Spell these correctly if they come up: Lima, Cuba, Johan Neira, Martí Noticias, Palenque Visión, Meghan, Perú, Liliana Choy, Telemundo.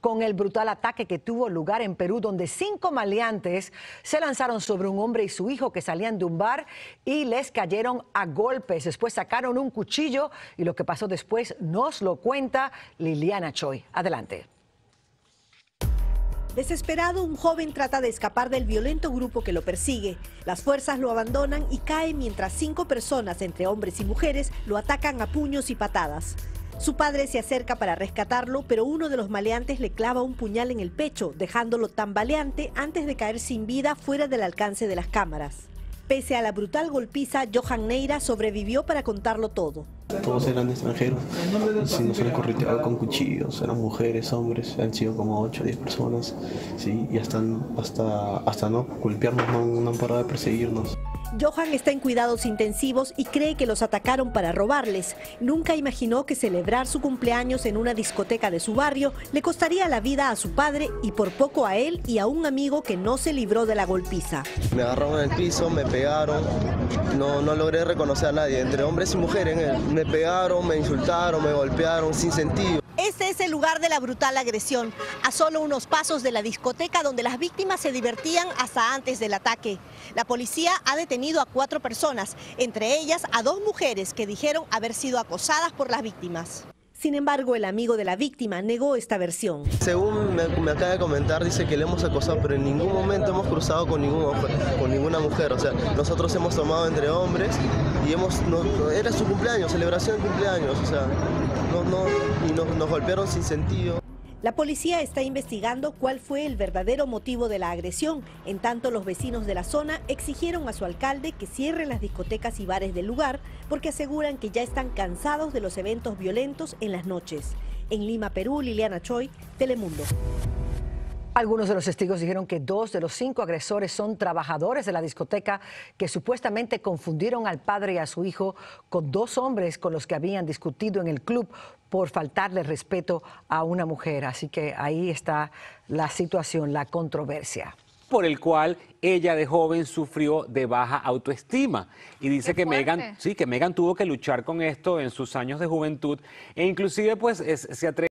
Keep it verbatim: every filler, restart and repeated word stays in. con el brutal ataque que tuvo lugar en Perú, donde cinco maleantes se lanzaron sobre un hombre y su hijo que salían de un bar y les cayeron a golpes. Después sacaron un cuchillo y lo que pasó después nos lo cuenta Liliana Choy. Adelante. Desesperado, un joven trata de escapar del violento grupo que lo persigue. Las fuerzas lo abandonan y cae mientras cinco personas, entre hombres y mujeres, lo atacan a puños y patadas. Su padre se acerca para rescatarlo, pero uno de los maleantes le clava un puñal en el pecho, dejándolo tambaleante antes de caer sin vida fuera del alcance de las cámaras. Pese a la brutal golpiza, Johan Neira sobrevivió para contarlo todo. Todos eran extranjeros, sí, nos han correteado con cuchillos, eran mujeres, hombres, han sido como ocho o diez personas, sí, y hasta, hasta, hasta no golpearnos no, no han parado de perseguirnos. Johan está en cuidados intensivos y cree que los atacaron para robarles. Nunca imaginó que celebrar su cumpleaños en una discoteca de su barrio le costaría la vida a su padre y por poco a él y a un amigo que no se libró de la golpiza. Me agarraron en el piso, me pegaron, no, no logré reconocer a nadie, entre hombres y mujeres. Me pegaron, me insultaron, me golpearon sin sentido. Este es el lugar de la brutal agresión, a solo unos pasos de la discoteca donde las víctimas se divertían hasta antes del ataque. La policía ha detenido a cuatro personas, entre ellas a dos mujeres que dijeron haber sido acosadas por las víctimas. Sin embargo, el amigo de la víctima negó esta versión. Según me, me acaba de comentar, dice que le hemos acosado, pero en ningún momento hemos cruzado con, ningún, con ninguna mujer. O sea, nosotros hemos tomado entre hombres y hemos, no, era su cumpleaños, celebración de cumpleaños. O sea, no, no, y nos, nos golpearon sin sentido. La policía está investigando cuál fue el verdadero motivo de la agresión. En tanto, los vecinos de la zona exigieron a su alcalde que cierre las discotecas y bares del lugar porque aseguran que ya están cansados de los eventos violentos en las noches. En Lima, Perú, Liliana Choy, Telemundo. Algunos de los testigos dijeron que dos de los cinco agresores son trabajadores de la discoteca que supuestamente confundieron al padre y a su hijo con dos hombres con los que habían discutido en el club por faltarle respeto a una mujer. Así que ahí está la situación, la controversia. Por el cual ella de joven sufrió de baja autoestima. Y dice que Meghan, sí, que Meghan tuvo que luchar con esto en sus años de juventud e inclusive pues es, se atreve.